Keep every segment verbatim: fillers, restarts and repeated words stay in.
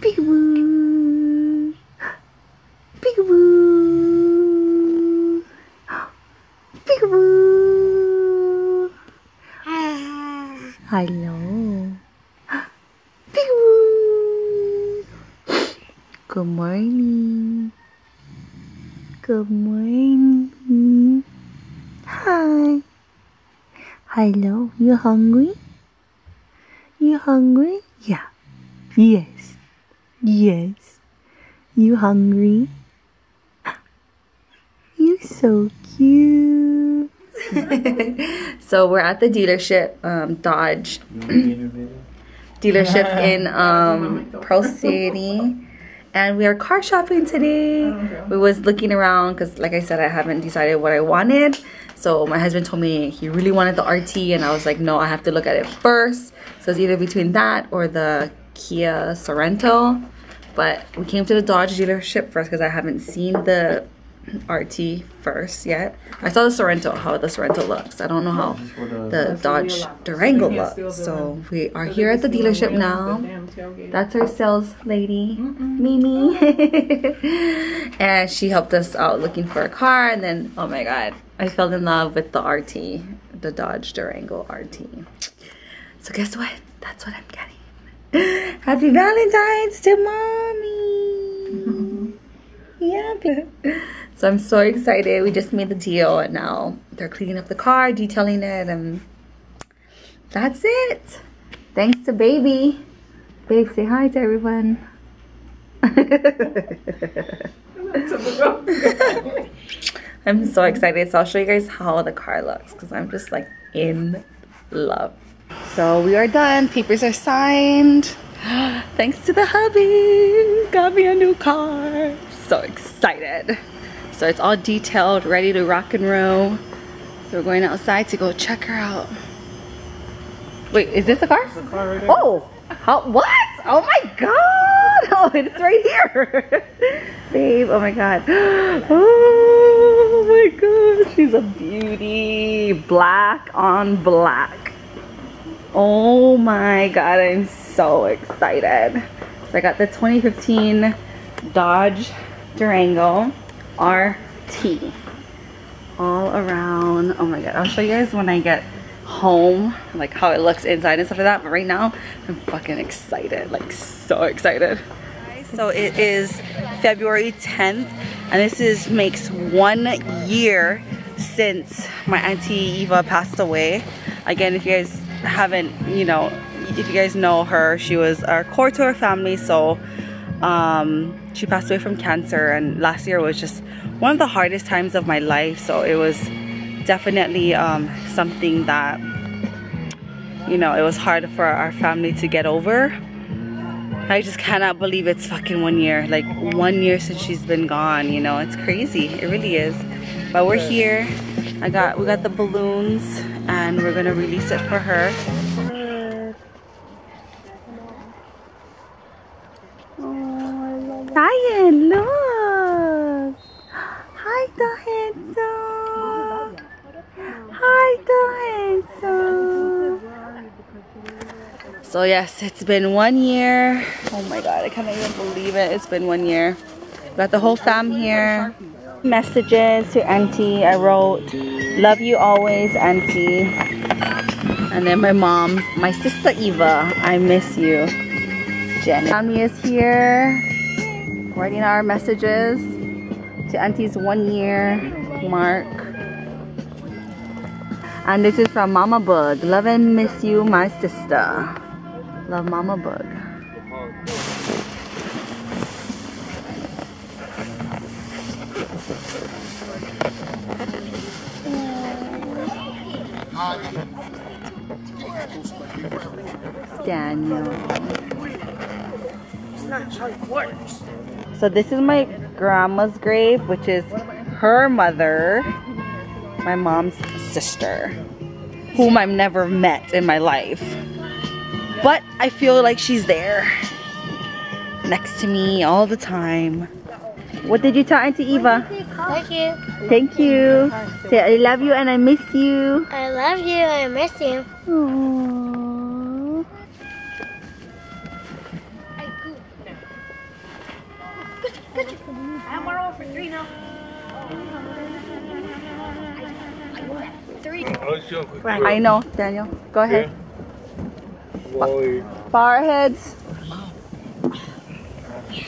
Peekaboo. Peekaboo. Peekaboo. Peekaboo. I know. Peekaboo. Good morning. Good morning. Hi. Hello. You hungry? You hungry? Yeah. Yes. Yes. You hungry? You're so cute. So we're at the dealership, um, Dodge. Dealership in um, Pearl City. And we are car shopping today. Okay. We was looking around because, like I said, I haven't decided what I wanted. So my husband told me he really wanted the R T, and I was like, no, I have to look at it first. So it's either between that or the Kia Sorrento. But we came to the Dodge dealership first because I haven't seen the R T first yet. I saw the Sorrento, how the Sorrento looks. I don't know how the Dodge Durango looks. So we are here at the dealership now. That's our sales lady, Mimi. And she helped us out looking for a car, and then oh my god, I fell in love with the R T, the Dodge Durango R T. So guess what? That's what I'm getting. Happy Valentine's to mommy. Yeah, so I'm so excited. We just made the deal, and now they're cleaning up the car, detailing it, and that's it. Thanks to baby. Babe, say hi to everyone. I'm so excited. So I'll show you guys how the car looks because I'm just like in love. So we are done. Papers are signed. Thanks to the hubby, got me a new car. So excited. So it's all detailed, ready to rock and roll. So we're going outside to go check her out. Wait, is this the car? The car right there. Oh, how, what? Oh my god. Oh, it's right here. Babe, oh my god. Oh my god. She's a beauty. Black on black. Oh my god. I'm so excited. So I got the twenty fifteen Dodge Durango R T all around. Oh my god, I'll show you guys when I get home, like how it looks inside and stuff like that, but right now I'm fucking excited, like so excited. So it is February tenth, and this is makes one year since my auntie Eva passed away. Again, if you guys haven't, you know, if you guys know her, she was our core to our family. So um she passed away from cancer, and last year was just one of the hardest times of my life. So it was definitely um something that, you know, it was hard for our family to get over. I just cannot believe it's fucking one year, like one year since she's been gone, you know. It's crazy, it really is. But we're here. I got we got the balloons, and we're gonna release it for her. Diane, look! Hi, the handsome! Hi, the handsome! So yes, it's been one year. Oh my god, I can't even believe it. It's been one year. Got the whole fam here. Messages to Auntie. I wrote, "Love you always, Auntie." And then my mom, my sister Eva, "I miss you, Jenny." Mommy is here. Writing our messages to Auntie's one year mark. And this is from Mama Bug. "Love and miss you, my sister." Love, Mama Bug. Daniel. It's not how it works. So this is my grandma's grave, which is her mother, my mom's sister, whom I've never met in my life. But I feel like she's there next to me all the time. What did you tell Auntie Eva? Thank you. Thank you. Say, "I love you and I miss you." I love you, I miss you. Aww. Right. I know, Daniel. Go ahead. Yeah. Bar heads. You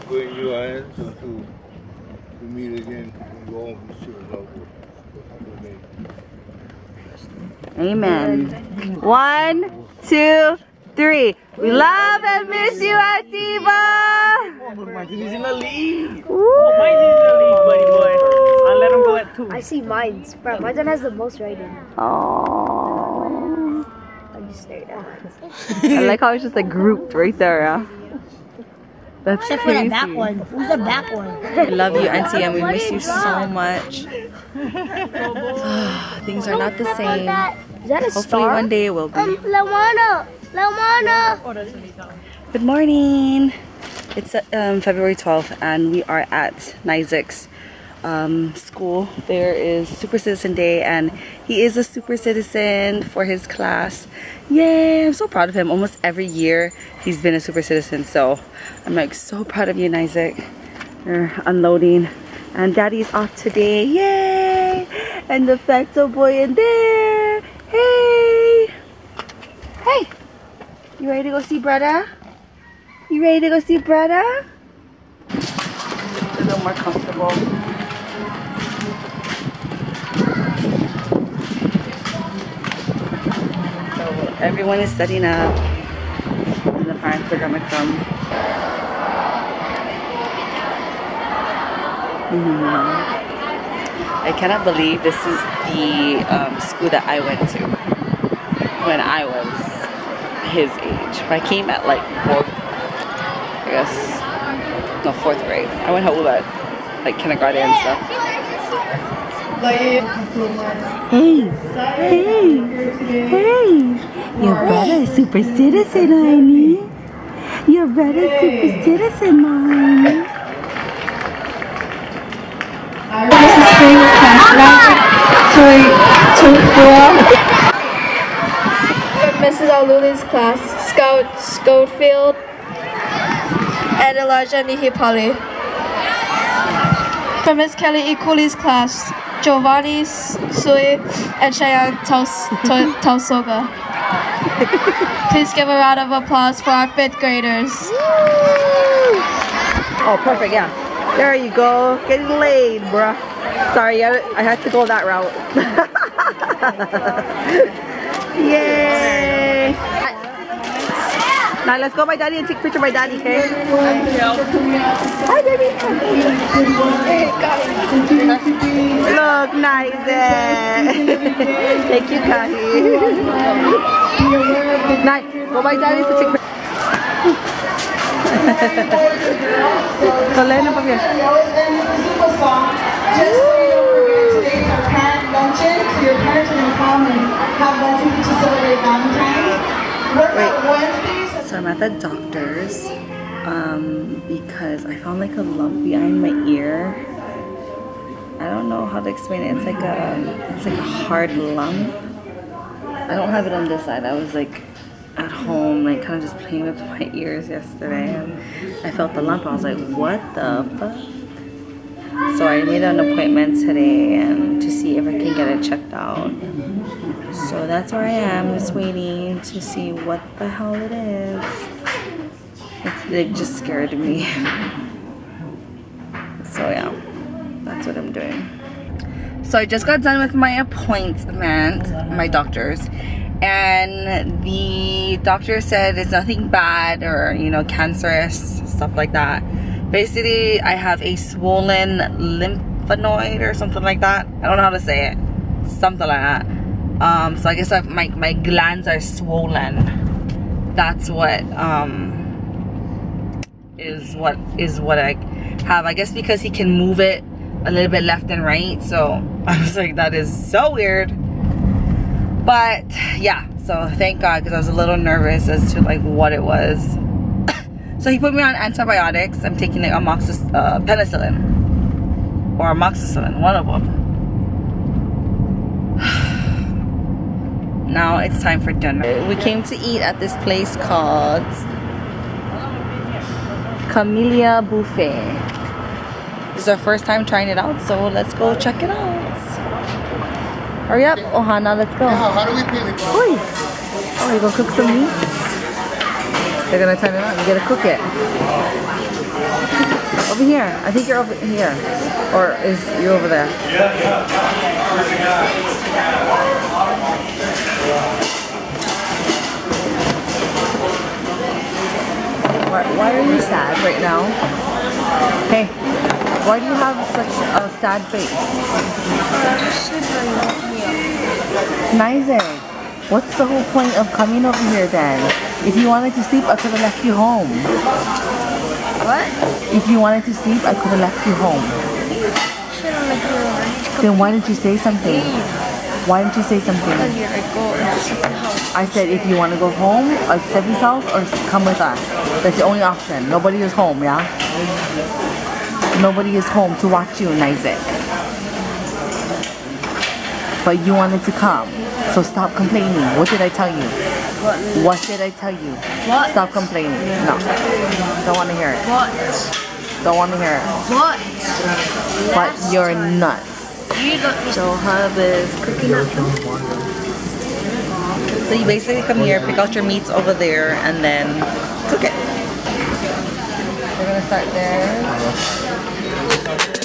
put your hands to meet again and go home and see your loved one. Amen. One, two, three. We love and miss you, Atiba. Oh, but mine's in the lead. Oh, mine's in the lead, buddy boy. I'll let him go at two. I see mine's. Bro, mine's has the most right in. Oh. I just stared at it. I like how it's just like grouped right there. Huh? That's Except crazy. For the back one. Who's the back one? I love you, Auntie, and we miss you so much. Things are not the same. Is that a Hopefully star? One day it will be. Um, Lamana! Lamana! Good morning! It's um, February twelfth, and we are at Nizek's um, school. There is Super Citizen Day, and he is a super citizen for his class. Yay! I'm so proud of him. Almost every year he's been a super citizen, so I'm like so proud of you, Nizek. They're unloading, and Daddy's off today. Yay! And the Facto boy in there. Hey! Hey! You ready to go see brother? You ready to go see brother? A little more comfortable. So everyone is setting up, and the parents are gonna come. Mm-hmm. I cannot believe this is the um, school that I went to when I was his age. I came at like fourth, I guess, no, fourth grade. I went how old at, like kindergarten and stuff. Hey, hey, hey, your brother is super citizen, honey. Your brother is super citizen, honey. This is being translated to, to four. Missus Aluli's class, Scout Schofield, and Elijah Nihipali. From Miss Kelly Ikuli's class, Giovanni Sui and Cheyenne Tausoga. Please give a round of applause for our fifth graders. Oh, perfect, yeah. There you go, getting laid, bruh. Sorry, I, I had to go that route. Yay! Now let's go by Daddy and take a picture of my Daddy, okay? Hi, Daddy! Look, nice. Thank you, Kahi. Nice. Go by Daddy to take a picture. Colena, come here. Just so you know, we're going to stay for parent luncheon, so your parents are going to come and have luncheon to celebrate Valentine's. Wait, so I'm at the doctor's um, because I found like a lump behind my ear. I don't know how to explain it. It's like a, it's like a hard lump. I don't have it on this side. I was like at home, like kind of just playing with my ears yesterday, and I felt the lump. I was like, what the fuck? So I made an appointment today and to see if I can get it checked out. So that's where I am, just waiting to see what the hell it is. It's, it just scared me. So yeah, that's what I'm doing. So I just got done with my appointment, my doctor's. And the doctor said it's nothing bad or, you know, cancerous, stuff like that. Basically, I have a swollen lymphonoid or something like that. I don't know how to say it. Something like that. Um, so I guess I've, my, my glands are swollen. That's what, um, is what, is what I have. I guess because he can move it a little bit left and right. So I was like, that is so weird. But yeah, so thank God, because I was a little nervous as to like what it was. So he put me on antibiotics. I'm taking like amoxicillin, uh, penicillin, or amoxicillin, one of them. Now it's time for dinner. We came to eat at this place called Camellia Buffet. This is our first time trying it out, so let's go check it out. Hurry up, Ohana, let's go. How do we pay the cost? Oh, you're gonna cook some meat? They're gonna turn it on, you gotta cook it. Over here, I think you're over here. Or is you over there? Yeah, yeah. Why are you sad right now? Hey, why do you have such a sad face? Nizek, what's the whole point of coming over here then? If you wanted to sleep, I could have left you home. What? If you wanted to sleep, I could have left you home. Then why didn't you say something? Why didn't you say something? I said if you want to go home, or Steffi's house, or come with us. That's the only option. Nobody is home, yeah? Nobody is home to watch you, Nizek. But you wanted to come. So stop complaining. What did I tell you? What did I tell you? What? Stop complaining. No. Don't want to hear it. What? Don't want to hear it. What? But you're nuts. So Hub is cooking up them. So you basically come here, pick out your meats over there, and then cook it. We're gonna start there.